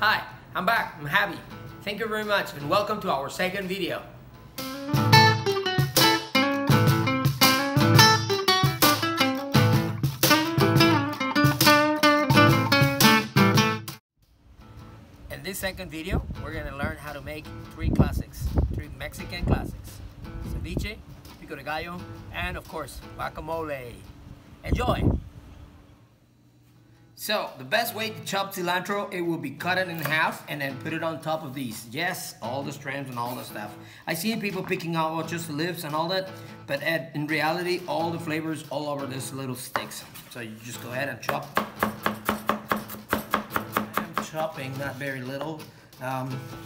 Hi, I'm back, I'm Javi. Thank you very much and welcome to our second video. In this second video, we're gonna learn how to make three Mexican classics. Ceviche, pico de gallo, and of course, guacamole. Enjoy! So, the best way to chop cilantro, it will be cut it in half and then put it on top of these. Yes, all the strands and all the stuff. I see people picking out just the leaves and all that, but in reality, all the flavors all over these little sticks. So you just go ahead and chop. I'm chopping, not very little,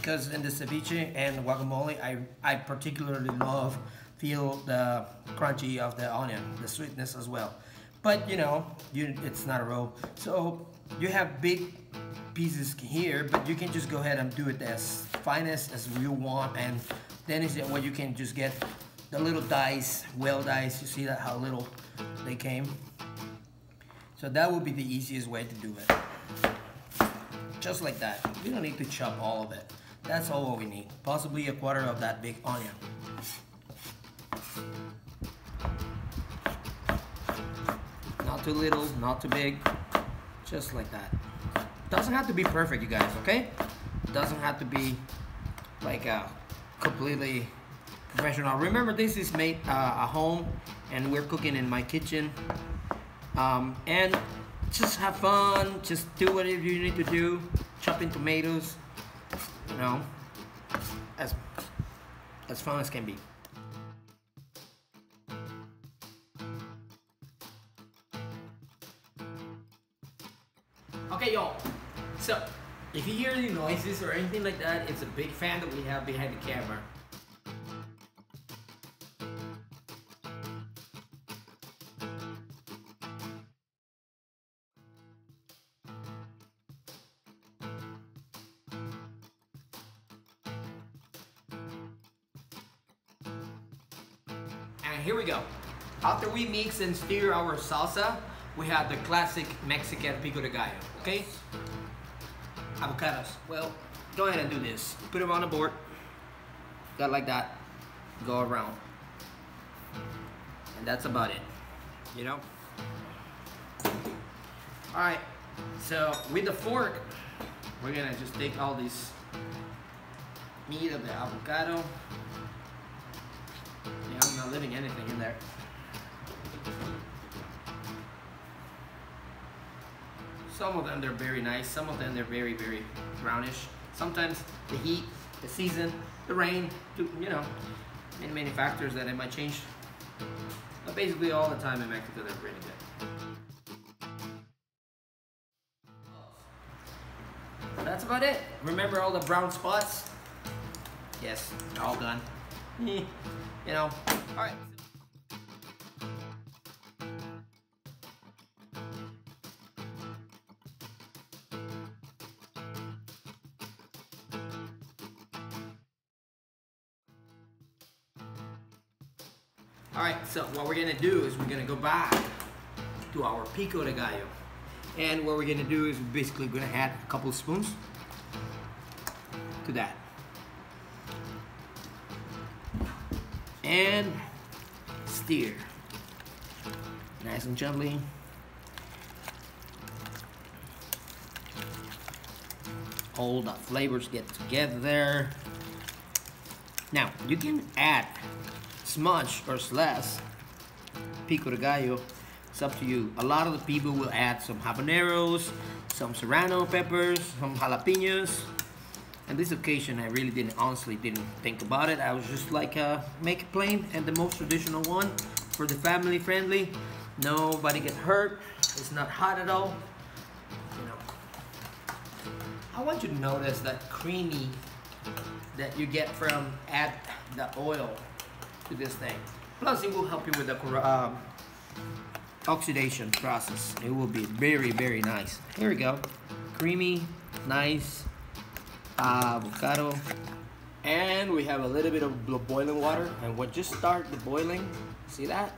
because in the ceviche and the guacamole, I particularly feel the crunchy of the onion, the sweetness as well. But it's not a roll. So you have big pieces here, but you can just go ahead and do it as finest as you want. And then is what you can just get the little dice, well dice. You see that how little they came? So that would be the easiest way to do it. Just like that. We don't need to chop all of it. That's all what we need. Possibly a quarter of that big onion. Not too little, not too big, just like that. Doesn't have to be perfect, you guys, okay? Doesn't have to be like a completely professional. Remember, this is made at home and we're cooking in my kitchen. And just have fun, just do whatever you need to do. Chopping tomatoes, as fun as can be. Okay, y'all, so if you hear any noises or anything like that, it's a big fan that we have behind the camera. And here we go. After we mix and stir our salsa, we have the classic Mexican pico de gallo, okay? Avocados. Well, go ahead and do this. Put them on the board. Got like that. Go around. And that's about it, All right, so with the fork, we're gonna just take all this meat of the avocado. Yeah, I'm not leaving anything in there. Some of them, they're very nice. Some of them, they're very, very brownish. Sometimes the heat, the season, the rain, many factors that it might change. But basically all the time in Mexico, they're pretty good. That's about it. Remember all the brown spots? Yes, they're all done. All right. Alright, so what we're gonna do is we're gonna go back to our pico de gallo. And what we're gonna do is we're basically gonna add a couple spoons to that. And stir. Nice and gently. All the flavors get together there. Now, you can add smudge or slash pico de gallo, it's up to you. A lot of the people will add some habaneros, some serrano peppers, some jalapenos. And this occasion I really honestly didn't think about it. I was just like make it plain and the most traditional one for the family friendly. Nobody gets hurt, it's not hot at all. I want you to notice that creamy that you get from add the oil to this thing. Plus it will help you with the oxidation process. It will be very, very nice. Here we go. Creamy, nice avocado. And we have a little bit of boiling water and we'll just start the boiling. See that?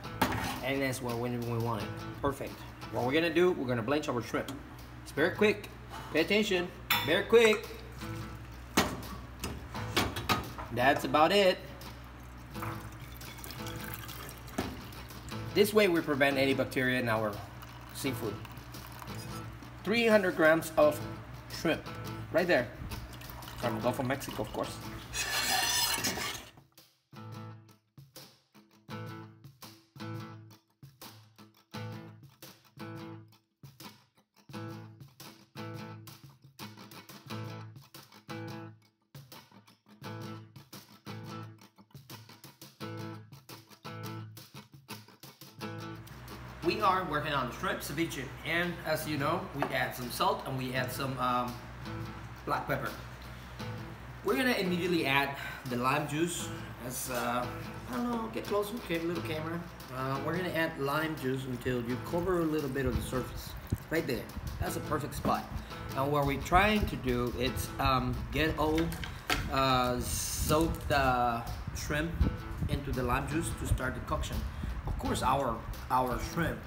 And that's what we want it. Perfect. What we're gonna do, we're gonna blanch our shrimp. It's very quick. Pay attention. Bear quick. That's about it. This way we prevent any bacteria in our seafood. 300 grams of shrimp, right there. From Gulf of Mexico, of course. We are working on shrimp ceviche, and as you know, we add some salt and we add some black pepper. We're gonna immediately add the lime juice. As I don't know, get closer, okay, little camera. We're gonna add lime juice until you cover a little bit of the surface, right there. That's a perfect spot. And what we're trying to do is get all soaked shrimp into the lime juice to start the coction. Of course, our shrimp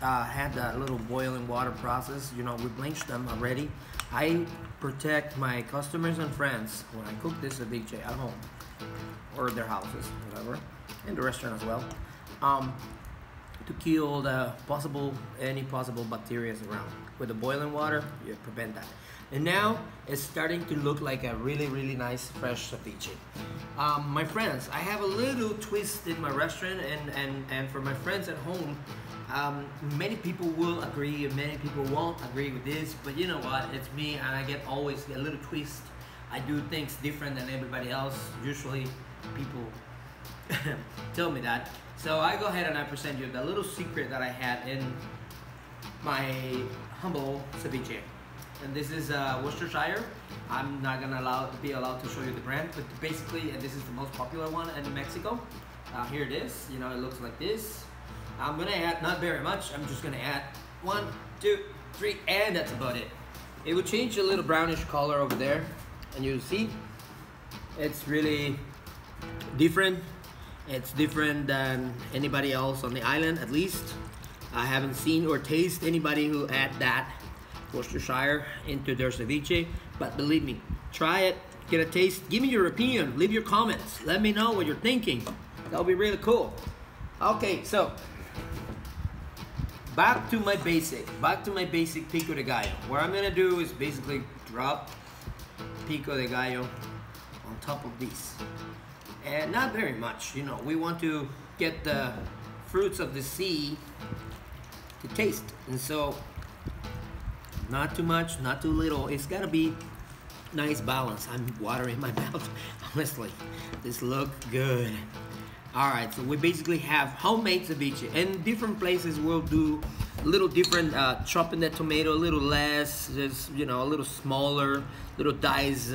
had that little boiling water process. You know, we blanched them already. I protect my customers and friends when I cook this ceviche at home or their houses, whatever, and the restaurant as well, to kill the any possible bacteria around. With the boiling water, you prevent that. And now it's starting to look like a really, really nice fresh ceviche. My friends, I have a little twist in my restaurant, and for my friends at home, many people will agree and many people won't agree with this, but you know what, it's me and I get always a little twist. I do things different than everybody else. Usually people tell me that. So I go ahead and I present you the little secret that I had in my humble ceviche. And this is Worcestershire. I'm not gonna be allowed to show you the brand, but basically this is the most popular one in Mexico. Here it is, you know, it looks like this. I'm gonna add not very much, I'm just gonna add 1, 2, 3, and that's about it. It will change a little brownish color over there, and you'll see it's really different. It's different than anybody else on the island, at least. I haven't seen or tasted anybody who add that Worcestershire into their ceviche, but believe me, try it, get a taste, give me your opinion, leave your comments, let me know what you're thinking. That'll be really cool. Okay, so back to my basic pico de gallo. What I'm gonna do is basically drop pico de gallo on top of these, and not very much, you know, we want to get the fruits of the sea to taste, and so not too much, not too little. It's gotta be nice balance. I'm watering my mouth, honestly. This looks good. All right, so we basically have homemade ceviche, and different places will do a little different, chopping the tomato a little less, just, you know, a little smaller, little dice.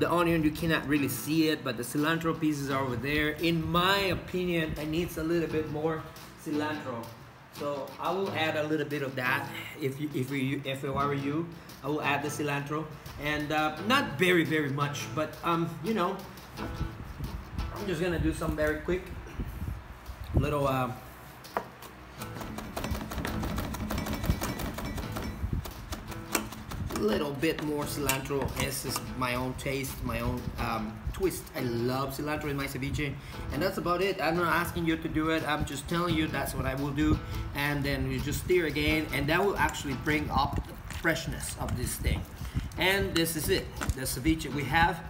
The onion, you cannot really see it, but the cilantro pieces are over there. In my opinion, I need a little bit more cilantro. So I will add a little bit of that. If I were you, I will add the cilantro, and not very much, but you know, I'm just gonna do some very quick little little bit more cilantro. This is my own taste, my own twist. I love cilantro in my ceviche, and that's about it. I'm not asking you to do it, I'm just telling you that's what I will do, and then you just stir again, and that will actually bring up the freshness of this thing. And this is it, the ceviche we have,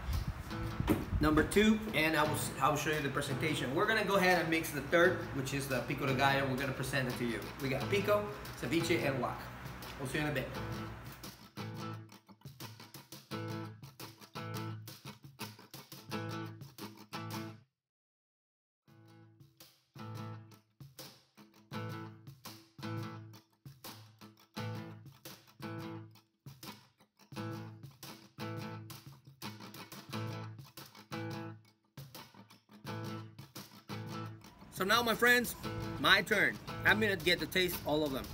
number 2, and I will show you the presentation. We're gonna go ahead and mix the third, which is the pico de gallo. We're gonna present it to you. We got pico, ceviche, and guac. We'll see you in a bit. So now, my friends, my turn. I'm gonna get to taste all of them.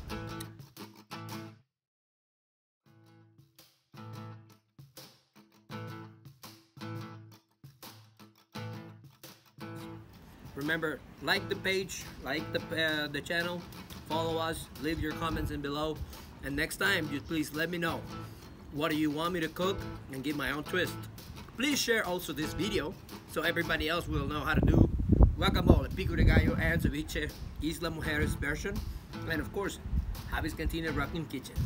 Remember, like the page, like the channel, follow us, leave your comments in below, and next time, just please let me know what do you want me to cook, and give my own twist. Please share also this video so everybody else will know how to do guacamole, pico de gallo, and ceviche, Isla Mujeres version, and of course, Javi's Cantina Rockin' Kitchen.